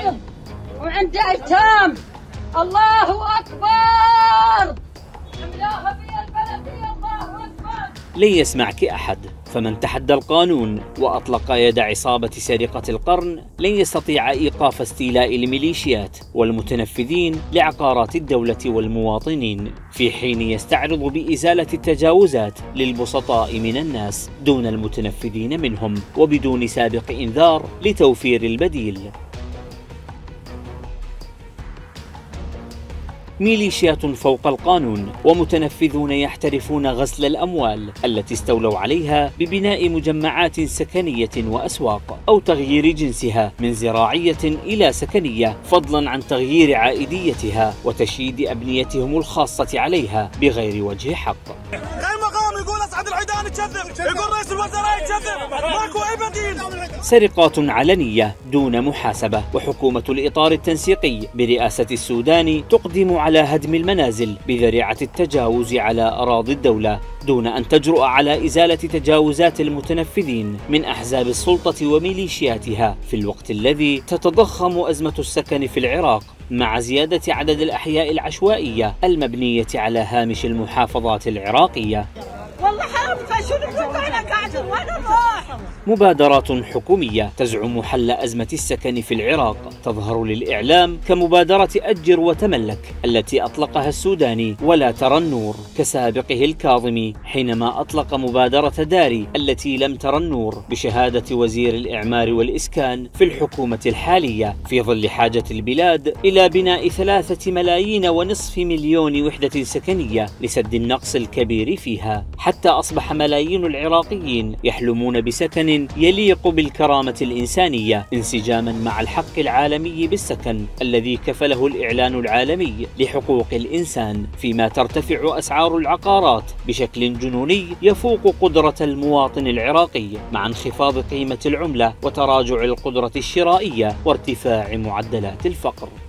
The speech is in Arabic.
مريض وعنده ايتام. الله اكبر، املاها في البلديه. الله اكبر. لن يسمعك احد، فمن تحدى القانون واطلق يد عصابه سرقه القرن لن يستطيع ايقاف استيلاء الميليشيات والمتنفذين لعقارات الدوله والمواطنين، في حين يستعرض بازاله التجاوزات للبسطاء من الناس دون المتنفذين منهم، وبدون سابق انذار لتوفير البديل. ميليشيات فوق القانون ومتنفذون يحترفون غسل الأموال التي استولوا عليها ببناء مجمعات سكنية وأسواق، أو تغيير جنسها من زراعية إلى سكنية، فضلا عن تغيير عائديتها وتشييد أبنيتهم الخاصة عليها بغير وجه حق. المقام يقول أسعد العيدان يكذب، يقول رئيس الوزراء يكذب، ماكو أي بديل. سرقات علنية دون محاسبة، وحكومة الإطار التنسيقي برئاسة السوداني تقدم على هدم المنازل بذريعة التجاوز على أراضي الدولة، دون أن تجرؤ على إزالة تجاوزات المتنفذين من أحزاب السلطة وميليشياتها، في الوقت الذي تتضخم أزمة السكن في العراق مع زيادة عدد الأحياء العشوائية المبنية على هامش المحافظات العراقية. والله حرمت شنو أنا قاعد وأنا رايح. مبادرات حكومية تزعم حل أزمة السكن في العراق تظهر للإعلام كمبادرة أجر وتملك التي أطلقها السوداني ولا ترى النور، كسابقه الكاظمي حينما أطلق مبادرة داري التي لم ترى النور بشهادة وزير الإعمار والإسكان في الحكومة الحالية، في ظل حاجة البلاد إلى بناء 3.5 مليون وحدة سكنية لسد النقص الكبير فيها، حتى أصبح ملايين العراقيين يحلمون بسكن يليق بالكرامة الإنسانية، انسجاما مع الحق العالمي بالسكن الذي كفله الإعلان العالمي لحقوق الإنسان، فيما ترتفع أسعار العقارات بشكل جنوني يفوق قدرة المواطن العراقي، مع انخفاض قيمة العملة وتراجع القدرة الشرائية وارتفاع معدلات الفقر.